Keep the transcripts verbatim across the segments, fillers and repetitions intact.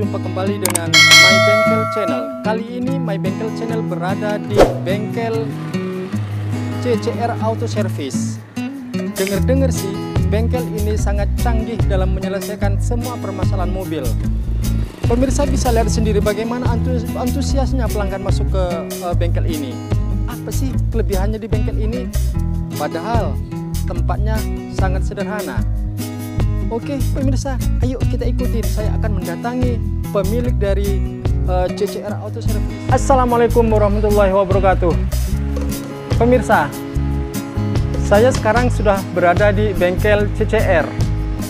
berjumpa kembali dengan My Bengkel Channel. Kali ini My Bengkel Channel berada di bengkel C C R Auto Service. Dengar-dengar sih, bengkel ini sangat canggih dalam menyelesaikan semua permasalahan mobil. Pemirsa bisa lihat sendiri bagaimana antus antusiasnya pelanggan masuk ke uh, bengkel ini. Apa sih kelebihannya di bengkel ini? Padahal tempatnya sangat sederhana. Oke pemirsa, ayo kita ikutin. Saya akan mendatangi pemilik dari uh, C C R Auto Service. Assalamualaikum warahmatullahi wabarakatuh. Pemirsa, saya sekarang sudah berada di bengkel C C R.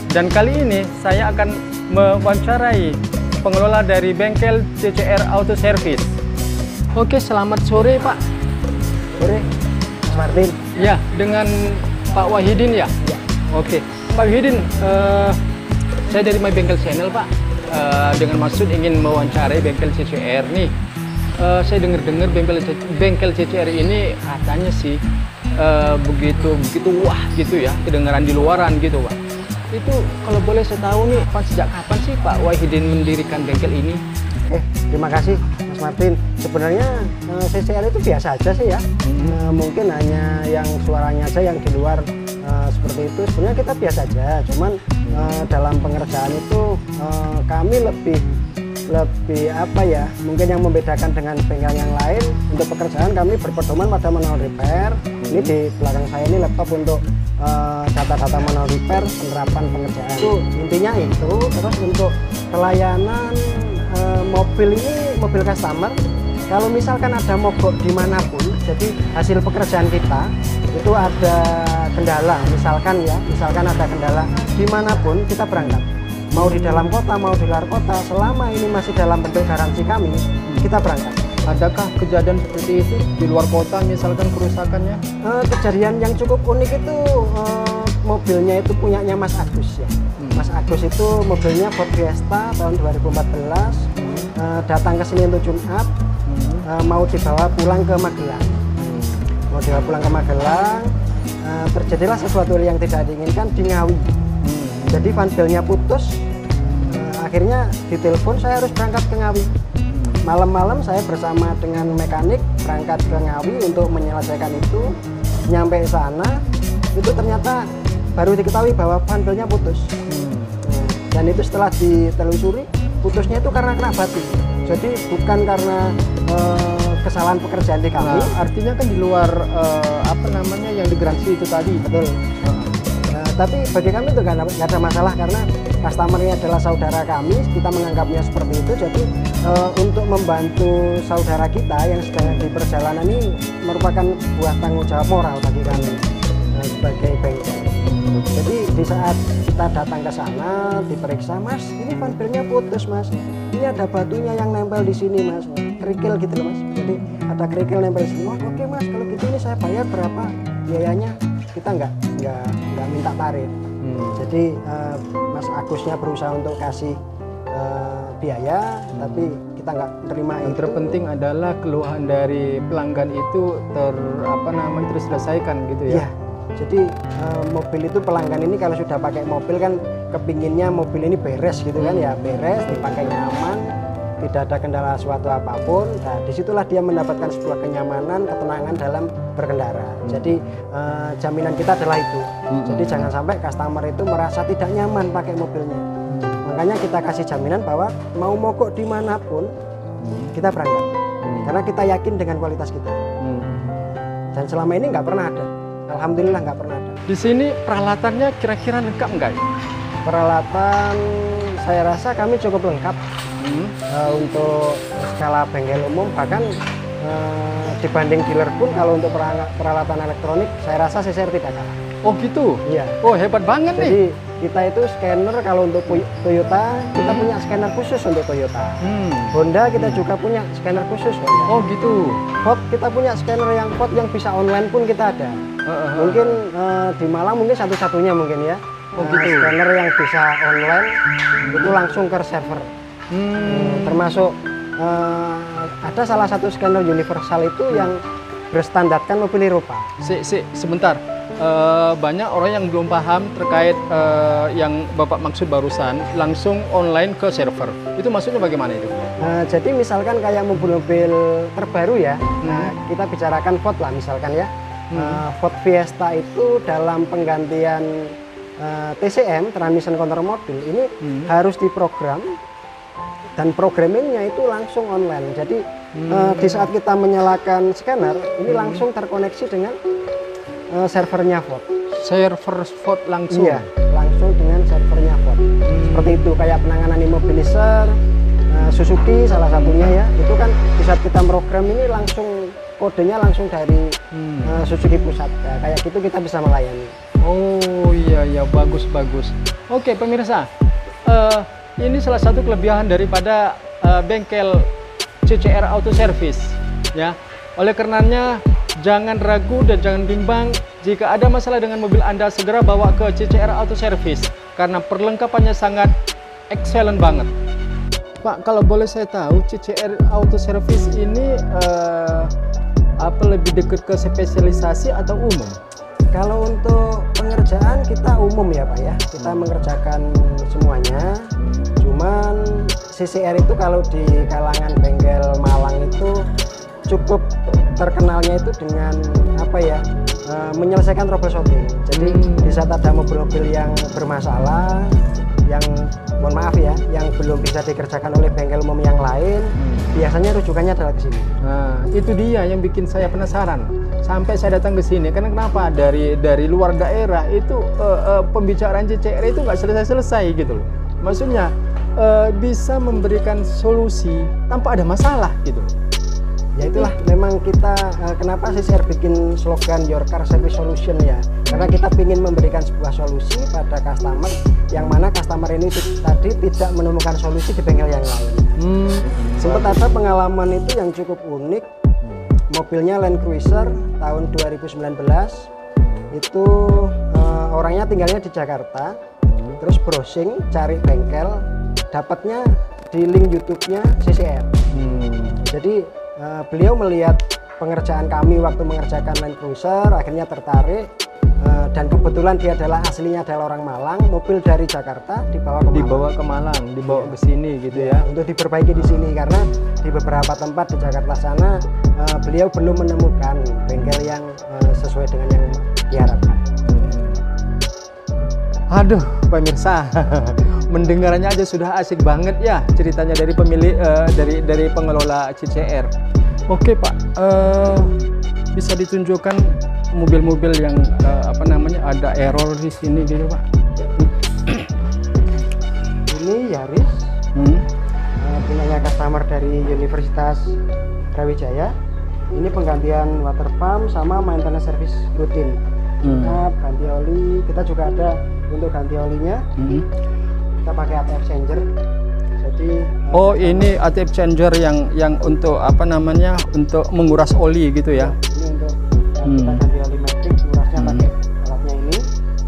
Dan kali ini saya akan mewawancarai pengelola dari bengkel C C R Auto Service. Oke, selamat sore Pak. Sore, Mas Martin. Ya, dengan Pak Wahidin ya? Ya. Oke. Pak Wahidin, uh, saya dari My Bengkel Channel Pak, uh, dengan maksud ingin mewawancarai bengkel C C R nih. Uh, saya dengar-dengar bengkel, bengkel C C R ini katanya sih uh, begitu begitu wah gitu ya, kedengaran di luaran gitu Pak. Itu kalau boleh saya tahu nih Pak, sejak kapan sih Pak Wahidin mendirikan bengkel ini? Eh, terima kasih Mas Martin. Sebenarnya uh, C C R itu biasa aja sih ya, hmm. uh, mungkin hanya yang suaranya aja yang di luar. Uh, seperti itu sebenarnya kita biasa aja, cuman uh, dalam pengerjaan itu uh, kami lebih lebih apa ya, mungkin yang membedakan dengan bengkel yang lain, untuk pekerjaan kami berpedoman pada manual repair. hmm. Ini di belakang saya ini laptop untuk data-data uh, manual repair penerapan pengerjaan itu, intinya itu. Terus untuk pelayanan uh, mobil ini, mobil customer kalau misalkan ada mogok dimanapun, jadi hasil pekerjaan kita itu ada kendala, misalkan ya, misalkan ada kendala dimanapun kita berangkat, mau di dalam kota, mau di luar kota, selama ini masih dalam bentuk garansi kami, kita berangkat. Adakah kejadian seperti itu di luar kota, misalkan kerusakannya? Eh, kejadian yang cukup unik itu eh, mobilnya itu punyanya Mas Agus ya. Hmm. Mas Agus itu mobilnya Ford Fiesta tahun dua ribu empat belas, hmm. eh, datang ke sini untuk tune up. Uh, mau dibawa pulang ke Magelang, mau dibawa pulang ke Magelang, uh, terjadilah sesuatu yang tidak diinginkan di Ngawi. Hmm. Jadi fanbillnya putus, uh, akhirnya ditelepon saya harus berangkat ke Ngawi. Malam-malam saya bersama dengan mekanik berangkat ke Ngawi untuk menyelesaikan itu. Nyampe sana, itu ternyata baru diketahui bahwa fanbillnya putus. Hmm. Uh, dan itu setelah ditelusuri, putusnya itu karena kena batu. Jadi bukan karena uh, kesalahan pekerjaan di kami. Nah, artinya kan di luar uh, apa namanya yang digaransi itu tadi, betul. Uh. Uh, tapi bagi kami itu nggak ada masalah karena customernya adalah saudara kami, kita menganggapnya seperti itu. Jadi uh, untuk membantu saudara kita yang sedang di perjalanan ini merupakan sebuah tanggung jawab moral bagi kami uh, sebagai bengkel. Jadi di saat kita datang ke sana diperiksa, Mas, ini fanbillnya putus Mas, ini ada batunya yang nempel di sini Mas, kerikil gitu loh Mas, jadi ada kerikil nempel di sini. Oh, oke Mas, kalau gitu ini saya bayar berapa biayanya, kita nggak nggak nggak minta tarif. hmm. Jadi uh, Mas Agusnya berusaha untuk kasih uh, biaya, hmm. tapi kita nggak terima. Yang itu terpenting adalah keluhan dari pelanggan itu ter apa namanya terselesaikan gitu ya, ya. Jadi uh, mobil itu pelanggan ini kalau sudah pakai mobil kan kepinginnya mobil ini beres gitu kan ya, beres, dipakai nyaman, tidak ada kendala suatu apapun. Nah, disitulah dia mendapatkan sebuah kenyamanan, ketenangan dalam berkendara. hmm. Jadi uh, jaminan kita adalah itu. hmm. Jadi jangan sampai customer itu merasa tidak nyaman pakai mobilnya. hmm. Makanya kita kasih jaminan bahwa mau mogok dimanapun hmm. kita berangkat, hmm. karena kita yakin dengan kualitas kita. hmm. Dan selama ini nggak pernah ada. Alhamdulillah nggak pernah ada. Di sini peralatannya kira-kira lengkap nggak? Peralatan saya rasa kami cukup lengkap. hmm. uh, Untuk skala bengkel umum, bahkan uh, dibanding dealer pun kalau untuk peralatan elektronik saya rasa C C R tidak kalah. Oh gitu? Iya. Oh hebat banget. Jadi, nih kita itu scanner kalau untuk Toyota, kita punya scanner khusus untuk Toyota. hmm. Honda kita juga punya scanner khusus Honda. Oh gitu. Ford kita punya scanner yang Ford yang bisa online pun kita ada. Mungkin uh, di Malang mungkin satu-satunya mungkin ya. Oh, gitu. uh, scanner yang bisa online itu langsung ke server. hmm. Hmm, termasuk uh, ada salah satu scanner universal itu yang berstandarkan mobil Eropa. Si, si, sebentar, e, banyak orang yang belum paham terkait e, yang Bapak maksud barusan, langsung online ke server. Itu maksudnya bagaimana itu? E, jadi misalkan kayak mobil-mobil terbaru ya, hmm. nah, kita bicarakan Ford lah misalkan ya. Hmm. E, Ford Fiesta itu dalam penggantian e, T C M, Transmission Control Module, ini hmm. harus diprogram. Dan programmingnya itu langsung online. Jadi hmm. uh, di saat kita menyalakan scanner, ini hmm. langsung terkoneksi dengan uh, servernya Ford. Server Ford langsung? Iya, langsung dengan servernya Ford. Hmm. Seperti itu, kayak penanganan imobilizer, uh, Suzuki salah satunya ya. Itu kan di saat kita program ini langsung, kodenya langsung dari hmm. uh, Suzuki pusat. Ya, kayak gitu kita bisa melayani. Oh iya, iya, bagus-bagus. Oke pemirsa, uh, ini salah satu kelebihan daripada uh, bengkel C C R Auto Service ya. Oleh karenanya jangan ragu dan jangan bimbang, jika ada masalah dengan mobil Anda segera bawa ke C C R Auto Service karena perlengkapannya sangat excellent banget. Pak, kalau boleh saya tahu C C R Auto Service ini uh, apa lebih dekat ke spesialisasi atau umum? Kalau untuk pengerjaan kita umum ya Pak ya, kita hmm. mengerjakan semuanya. Cuman C C R itu kalau di kalangan bengkel Malang itu cukup terkenalnya itu dengan apa ya, e, menyelesaikan troubleshooting. Jadi hmm. di saat ada mobil-mobil yang bermasalah, yang mohon maaf ya, yang belum bisa dikerjakan oleh bengkel umum yang lain, hmm. biasanya rujukannya adalah ke sini. Nah, itu dia yang bikin saya penasaran. Sampai saya datang ke sini, karena kenapa dari dari luar daerah itu uh, uh, pembicaraan C C R itu nggak selesai-selesai gitu loh. Maksudnya uh, bisa memberikan solusi tanpa ada masalah gitu. Ya itulah memang kita uh, kenapa C C R bikin slogan Your Car Service Solution ya. Karena kita ingin memberikan sebuah solusi pada customer yang mana customer ini tadi tidak menemukan solusi di bengkel yang lain. Hmm. Sempat ada pengalaman itu yang cukup unik. Mobilnya Land Cruiser tahun dua ribu sembilan belas itu uh, orangnya tinggalnya di Jakarta, hmm. terus browsing cari bengkel, dapatnya di link YouTube-nya C C R. Hmm. Jadi uh, beliau melihat pengerjaan kami waktu mengerjakan Land Cruiser, akhirnya tertarik uh, dan kebetulan dia adalah aslinya adalah orang Malang, mobil dari Jakarta dibawa ke Malang. Dibawa ke Malang, dibawa ya. ke sini gitu ya. Untuk diperbaiki di sini karena di beberapa tempat di Jakarta sana Uh, beliau belum menemukan bengkel yang uh, sesuai dengan yang diharapkan. Aduh pemirsa, mendengarnya aja sudah asik banget ya ceritanya dari pemilik uh, dari dari pengelola C C R. Oke Pak, uh, bisa ditunjukkan mobil-mobil yang uh, apa namanya ada error di sini gitu Pak? Ini Yaris, hmm? uh, punyanya customer dari Universitas Brawijaya. Ini penggantian water pump sama maintenance service rutin. hmm. Kita ganti oli, kita juga ada untuk ganti olinya. hmm. Kita pakai A T F exchanger. Jadi oh ini A T F exchanger yang yang untuk apa namanya untuk menguras oli gitu ya. Ini untuk ya, hmm. kita ganti oli metik, ngurasnya hmm. pakai alatnya ini.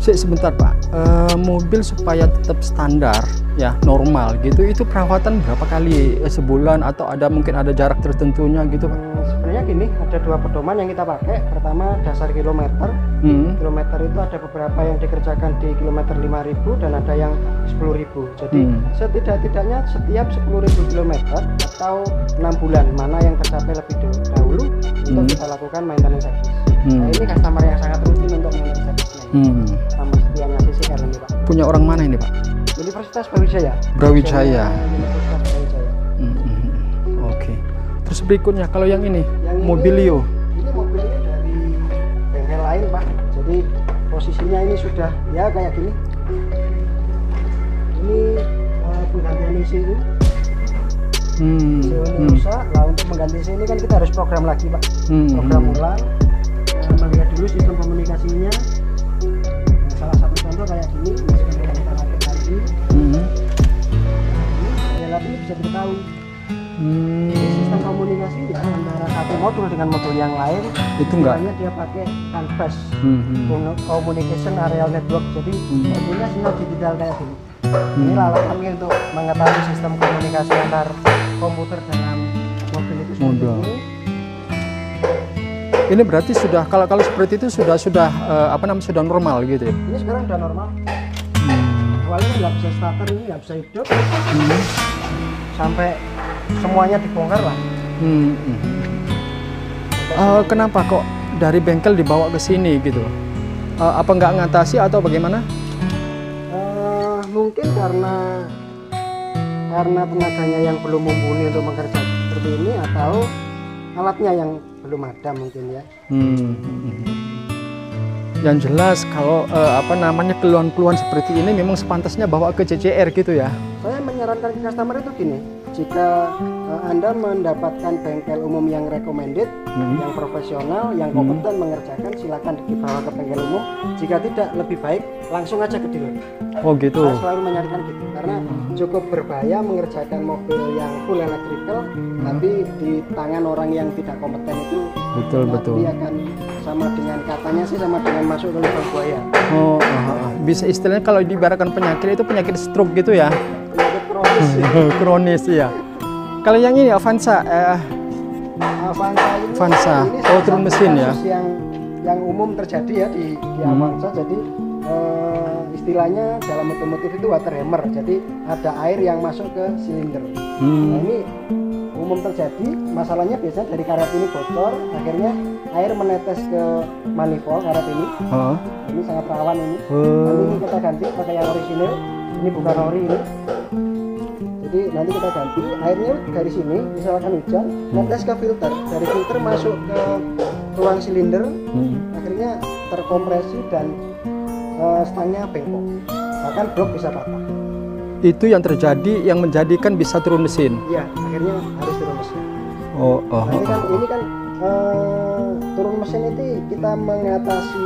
Se sebentar Pak, e, mobil supaya tetap standar ya normal gitu, itu perawatan berapa kali sebulan atau ada mungkin ada jarak tertentunya gitu Pak? Hmm, sebenarnya gini, ada dua pedoman yang kita pakai. Pertama dasar kilometer. hmm. Kilometer itu ada beberapa yang dikerjakan di kilometer lima ribu dan ada yang sepuluh ribu. Jadi hmm. setidak-tidaknya setiap sepuluh ribu kilometer atau enam bulan mana yang tercapai lebih dahulu hmm. untuk kita lakukan maintenance service. hmm. Nah ini customer yang sangat rutin untuk maintenance service hmm. sama setianya C C R ini Pak. Punya orang mana ini Pak? Universitas Brawijaya. Brawijaya. Universitas Brawijaya. Mm -hmm. Oke. Okay. Terus berikutnya kalau yang ini, yang Mobilio. Ini, ini mobilnya dari bengkel lain Pak. Jadi posisinya ini sudah ya kayak gini. Ini uh, penggantian E C U. Hmm. E C U ini hmm. rusak. Nah untuk mengganti E C U ini kan kita harus program lagi Pak. Hmm. Program ulang. Uh, melihat dulu sistem komunikasinya. Nah, salah satu contoh kayak gini. Mm-hmm. Relasi ini bisa diketahui. Hmm. Sistem komunikasinya antara satu modul dengan modul yang lain itu enggak. Dia pakai canvas mm-hmm. communication aerial network. Jadi mm-hmm. modulnya sinyal digital kayak gini. Mm-hmm. Ini alat kami untuk mengetahui sistem komunikasi antar komputer dalam mobil itu. Modul. Ini berarti sudah kalau kalau seperti itu sudah sudah uh, apa namanya sudah normal gitu ya? Ini sekarang sudah normal. Hmm. Awalnya nggak bisa starter, ini nggak bisa hidup. Hmm. Sampai semuanya dibongkar lah. Hmm. Uh, kenapa kok dari bengkel dibawa ke sini gitu? Uh, apa nggak ngatasi atau bagaimana? Uh, mungkin karena karena tenaganya yang belum mumpuni untuk bekerja seperti ini atau alatnya yang belum ada mungkin ya. Hmm. Yang jelas kalau uh, apa namanya keluhan-keluhan seperti ini memang sepantasnya bawa ke C C R gitu ya. Saya menyarankan ke customer itu gini. Jika uh, Anda mendapatkan bengkel umum yang recommended, hmm. yang profesional, yang kompeten hmm. mengerjakan, silakan dibawa ke bengkel umum. Jika tidak, lebih baik langsung aja ke dealer. Oh gitu. Saya selalu menyarankan gitu karena cukup berbahaya mengerjakan mobil yang full electrical, hmm. tapi di tangan orang yang tidak kompeten itu betul betul. Dia akan sama dengan katanya sih sama dengan masuk ke lubang buaya. Oh, uh, bisa istilahnya kalau diibaratkan penyakit itu penyakit stroke gitu ya. Kronis ya. Kalau yang ini Avanza, eh, Avanza ini, Avanza. Ini oh, turun mesin ya. Yang yang umum terjadi ya di, di hmm. Avanza. Jadi eh, istilahnya dalam otomotif itu water hammer. Jadi ada air yang masuk ke silinder. Hmm. Nah, ini umum terjadi. Masalahnya biasanya dari karet ini bocor, akhirnya air menetes ke manifold karet ini. Huh? Ini sangat rawan ini. Hmm. Nanti kita ganti pakai yang original. Ini bukan ori ini. Jadi nanti kita ganti airnya dari sini, misalkan hujan, netes ke filter, dari filter masuk ke ruang silinder, hmm. akhirnya terkompresi dan uh, stangnya bengkok, bahkan blok bisa patah. Itu yang terjadi yang menjadikan bisa turun mesin. Iya, akhirnya harus turun mesin. Oh, oh, nah, ini kan, ini kan uh, turun mesin itu kita mengatasi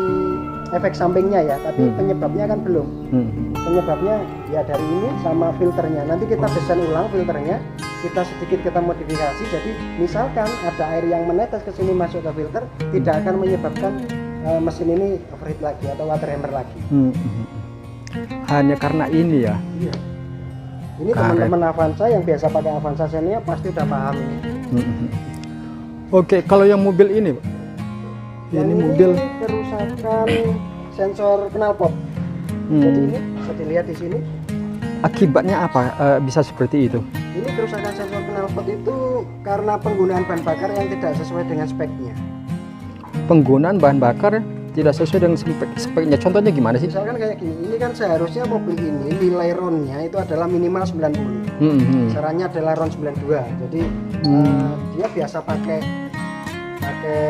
efek sampingnya ya, tapi hmm. penyebabnya kan belum. Hmm. Penyebabnya ya dari ini sama filternya. Nanti kita desain ulang filternya, kita sedikit kita modifikasi. Jadi misalkan ada air yang menetes ke sini masuk ke filter, tidak akan menyebabkan uh, mesin ini overheat lagi atau water hammer lagi. Hmm. Hanya karena ini ya. Iya. Ini teman-teman Avanza yang biasa pakai Avanza Xenia pasti udah paham. Hmm. Oke, kalau yang mobil ini, yang ini mobil kerusakan sensor knalpot. Hmm. Jadi ini bisa dilihat di sini. Akibatnya apa e, bisa seperti itu? Ini kerusakan sensor knalpot itu karena penggunaan bahan bakar yang tidak sesuai dengan speknya. Penggunaan bahan bakar tidak sesuai dengan speknya. Contohnya gimana sih? Misalkan kayak gini. Ini kan seharusnya mobil ini nilai ronnya itu adalah minimal sembilan puluh. Hmm, hmm. Sarannya adalah R O N sembilan puluh dua. Jadi hmm. uh, dia biasa pakai pakai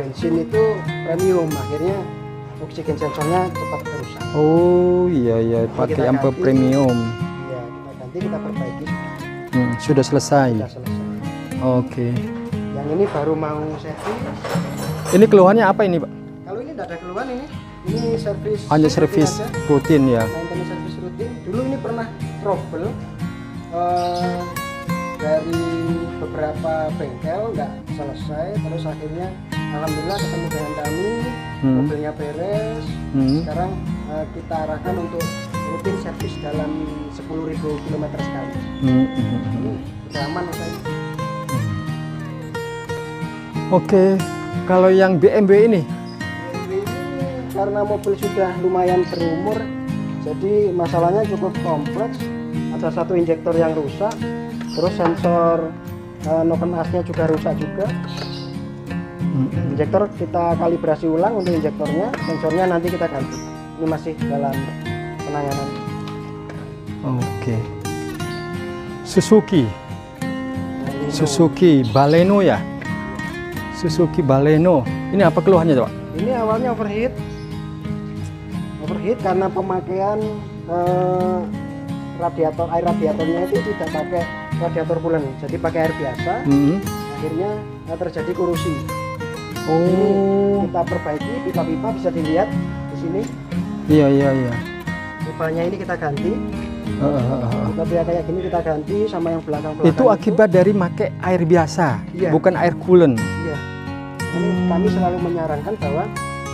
bensin itu premium, akhirnya oksigen sensornya cepat rusak. Oh iya iya, pakai ampe premium. Iya, kita ganti, kita perbaiki. Hmm, sudah selesai. Sudah selesai. Oke. Okay. Yang ini baru mau servis. Ini keluhannya apa ini, Pak? Kalau ini tidak ada keluhan ini. Ini servis. Hanya servis rutin ya. Maintenance servis rutin. Dulu ini pernah trouble uh, dari beberapa bengkel nggak selesai, terus akhirnya alhamdulillah ketemu dengan kami. Hmm. Mobilnya beres. Hmm. Sekarang uh, kita arahkan untuk rutin servis dalam sepuluh ribu kilometer sekali. Hmm. Hmm. Sudah aman saya. Oke, kalau yang B M W ini? B M W ini karena mobil sudah lumayan berumur, jadi masalahnya cukup kompleks. Ada satu injektor yang rusak, terus sensor uh, noken asnya juga rusak juga. Injektor kita kalibrasi ulang untuk injektornya, sensornya nanti kita ganti. Ini masih dalam penanganan. Oke. Suzuki. Baleno. Suzuki Baleno ya. Suzuki Baleno. Ini apa keluhannya, Pak? Ini awalnya overheat. Overheat karena pemakaian eh, radiator air radiatornya itu tidak pakai radiator coolant, jadi pakai air biasa. Mm-hmm. Akhirnya terjadi korosi. Oh, ini kita perbaiki pipa-pipa, bisa dilihat di sini. Iya iya iya. Pipanya ini kita ganti. Uh, uh, uh. Pipa kayak gini kita ganti sama yang belakang-belakang. Itu akibat itu. Dari make air biasa, iya. Bukan air coolant. Iya. Jadi hmm. kami selalu menyarankan bahwa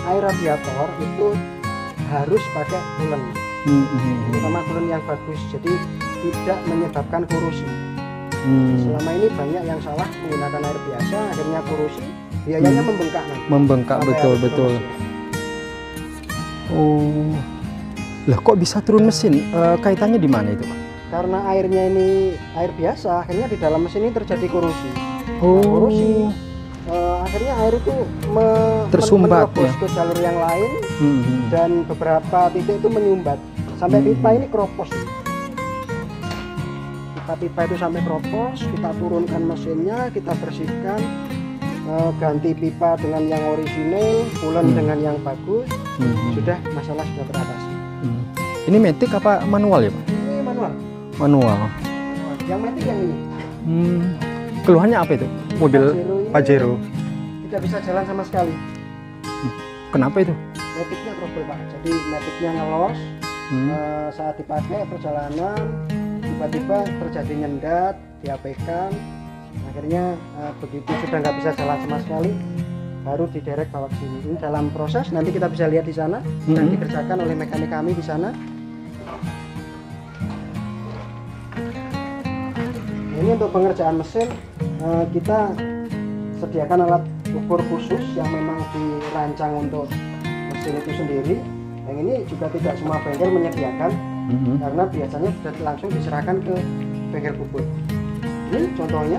air radiator itu harus pakai coolant. Hmm, hmm, terutama coolant yang bagus, jadi tidak menyebabkan korosi. Hmm. Selama ini banyak yang salah menggunakan air biasa, akhirnya korosi. biayanya membengkak nanti. Membengkak betul-betul. Oh, lah kok bisa turun mesin? E, kaitannya di mana itu, Pak? Karena airnya ini air biasa, akhirnya di dalam mesin ini terjadi korosi. Oh. Nah, korosi. E, akhirnya air itu me tersumbat ya? Ke jalur yang lain, hmm. dan beberapa titik itu menyumbat. Sampai hmm. pipa ini keropos. Kita pipa itu sampai keropos, kita turunkan mesinnya, kita bersihkan, e, ganti pipa dengan yang orisinil, pulen hmm. dengan yang bagus. Hmm. Sudah, masalah sudah teratasi. Hmm. Ini metik apa manual ya, Pak? Ini manual. Manual. Yang metik yang ini. Hmm. Keluhannya apa itu? Mobil Pajero. Tidak bisa jalan sama sekali. Hmm. Kenapa itu? Metiknya trouble, Pak. Jadi metiknya ngelos. Hmm. E, saat dipakai perjalanan, tiba-tiba terjadi nyendat, diapekan. Akhirnya e, begitu sudah nggak bisa jalan sama sekali, baru diderek bawa ke sini. Ini dalam proses, nanti kita bisa lihat di sana, mm-hmm. dan dikerjakan oleh mekanik kami di sana. Ini untuk pengerjaan mesin, kita sediakan alat ukur khusus yang memang dirancang untuk mesin itu sendiri. Yang ini juga tidak semua bengkel menyediakan, mm-hmm. karena biasanya sudah langsung diserahkan ke bengkel bubur. Ini contohnya,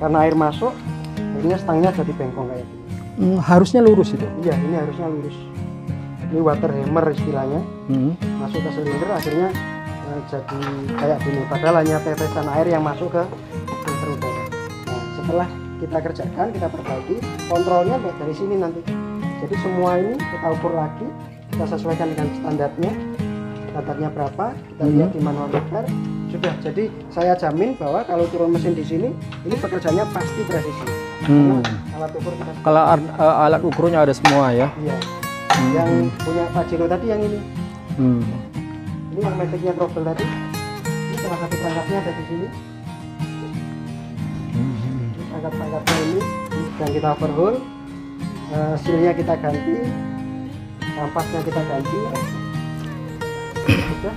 karena air masuk, akhirnya stangnya jadi bengkong kayak gitu. Hmm, harusnya lurus itu? Iya, ini harusnya lurus. Ini water hammer istilahnya. Hmm. Masuk ke silinder akhirnya eh, jadi kayak gini. Padahal hanya tetesan air yang masuk ke filter udara. Nah, setelah kita kerjakan, kita perbaiki. Kontrolnya dari sini nanti. Jadi semua ini kita ukur lagi. Kita sesuaikan dengan standarnya. Standarnya berapa, kita hmm. lihat di manual repair. Sudah, jadi saya jamin bahwa kalau turun mesin di sini, ini pekerjaannya pasti presisi. Hmm. Alat ukur kita. Kalau uh, alat ukurnya ada semua ya? Iya. Hmm. Yang punya Pajero tadi yang ini. Hmm. Ini yang metiknya trouble tadi. Ini salah satu perangkatnya ada di sini. Hmm. Perangkat-perangkatnya ini yang kita overhaul. Uh, silnya kita ganti. Kampasnya kita ganti. Sudah.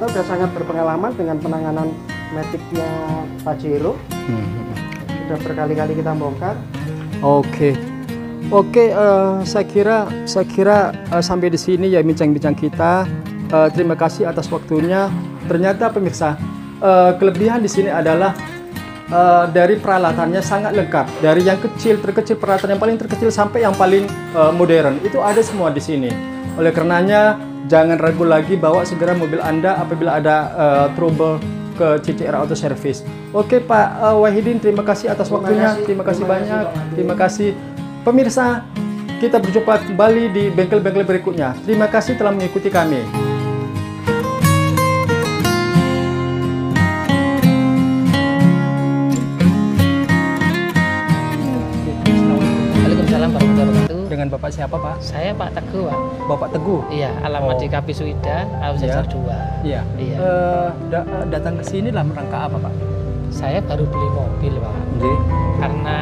Kita sudah sangat berpengalaman dengan penanganan metiknya Pajero. Hmm. Sudah berkali-kali kita bongkar. Oke, okay. oke. Okay, uh, saya kira, saya kira uh, sampai di sini ya bincang-bincang kita. Uh, terima kasih atas waktunya. Ternyata pemirsa, uh, kelebihan di sini adalah uh, dari peralatannya sangat lengkap. Dari yang kecil, terkecil, peralatan yang paling terkecil sampai yang paling uh, modern itu ada semua di sini. Oleh karenanya, jangan ragu lagi, bawa segera mobil Anda apabila ada uh, trouble ke C C R Auto Service. Oke, Pak uh, Wahidin, terima kasih atas terima waktunya. Kasih, terima kasih terima banyak. Kasih, terima kasih. Pemirsa, kita berjumpa kembali di bengkel-bengkel berikutnya. Terima kasih telah mengikuti kami. Dengan Bapak siapa, Pak? Saya Pak Teguh, Pak. Bapak Teguh? Iya, alamat oh. di Kapis Wida, Auzarjaya. Iya. Iya. Uh, da datang ke sini dalam rangka apa, Pak? Saya baru beli mobil, Pak. Okay. Karena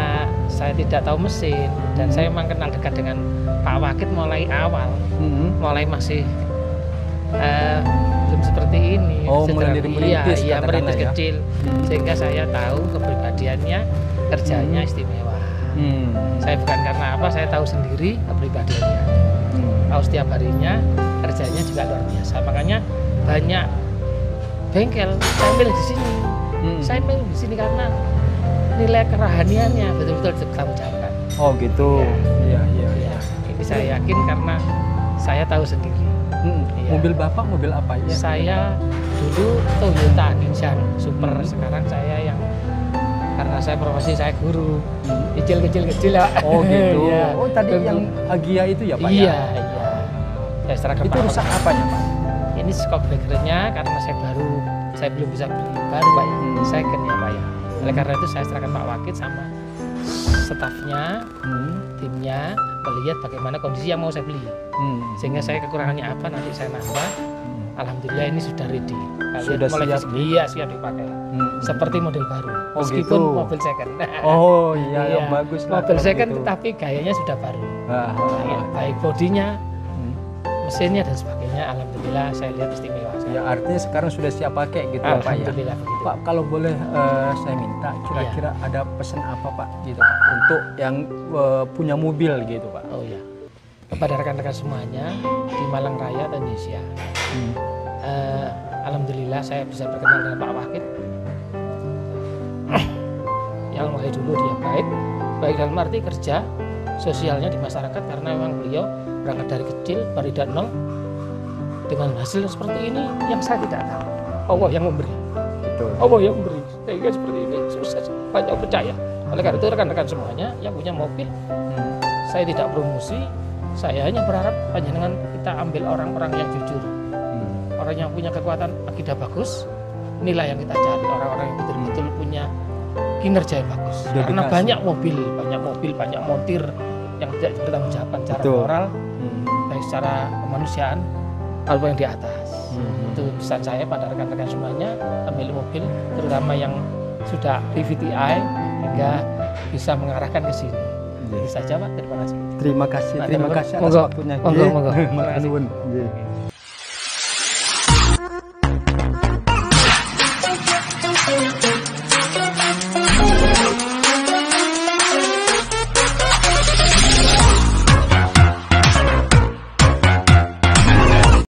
saya tidak tahu mesin, dan saya memang kenal dekat dengan Pak Waket mulai awal. Mm-hmm. Mulai masih uh, belum seperti ini. Oh, mulai dari merintis, iya, merintis kecil. Hmm. Sehingga saya tahu kepribadiannya, kerjanya hmm. istimewa. Hmm. Saya bukan karena apa, saya tahu sendiri kepribadiannya. Hmm. Tahu setiap harinya, kerjanya juga luar biasa. Makanya banyak bengkel saya pilih di sini. Hmm. Saya pilih di sini karena nilai kerohaniannya betul-betul dipertanggungjawabkan. Oh gitu. Iya, iya, iya. Ini saya yakin karena saya tahu sendiri. Hmm. Ya. Mobil Bapak mobil apa ya? Saya dulu Toyota Avanza Super. Hmm. Sekarang saya yang karena saya profesi saya guru, kecil-kecil-kecil ya. Oh gitu. Ya. Oh tadi Tentu. Yang Agia itu ya Pak? Iya, iya. Ya, secara itu rusak apanya Pak? Ini skoplegernya karena saya baru, saya belum bisa beli baru Pak. Hmm. Saya kena Pak ya. Oleh karena itu saya serahkan Pak Waket sama stafnya, hmm. timnya, melihat bagaimana kondisi yang mau saya beli. Hmm. Sehingga saya kekurangannya apa nanti saya nambah. Hmm. Alhamdulillah ini sudah ready. Kalian sudah siap? Iya, siap dipakai. Hmm. Seperti model baru. Oh, meskipun gitu. Mobil second. Oh iya, iya. Yang bagus lah. Mobil second gitu. Tapi gayanya sudah baru. Ah, nah, ah, ya. Baik bodinya, hmm. mesinnya dan sebagainya, alhamdulillah saya lihat istimewa. Ya, artinya sekarang sudah siap pakai gitu ya, Pak ya. Pak, kalau boleh uh, saya minta kira-kira ya, ada pesan apa Pak gitu Pak, untuk yang uh, punya mobil gitu Pak. Oh ya, kepada rekan-rekan semuanya di Malang Raya dan Indonesia. Hmm. Uh, alhamdulillah saya bisa berkenalan dengan Pak Waket. Yang mulai dulu dia baik, baik dalam arti kerja sosialnya di masyarakat, karena memang beliau berangkat dari kecil, dari nol, dengan hasil seperti ini yang saya tidak tahu. Allah yang memberi, betul. Allah yang memberi, sehingga seperti ini sukses, banyak percaya. Oleh karena itu rekan-rekan semuanya yang punya mobil, hmm. saya tidak promosi, saya hanya berharap panjenengan kita ambil orang-orang yang jujur, hmm. orang yang punya kekuatan akidah bagus, inilah yang kita cari, orang-orang yang betul-betul punya kinerja yang bagus. Dedikasi. Karena banyak mobil, banyak mobil, banyak montir yang tidak bertanggung jawab secara moral, hmm. baik secara kemanusiaan, atau yang di atas. Hmm. Itu pesan saya pada rekan-rekan semuanya, pemilik mobil, terutama yang sudah P V T I, hingga bisa mengarahkan ke sini. Bisa jawab, terima kasih. Terima kasih, terima kasih atas waktunya. Monggo, monggo.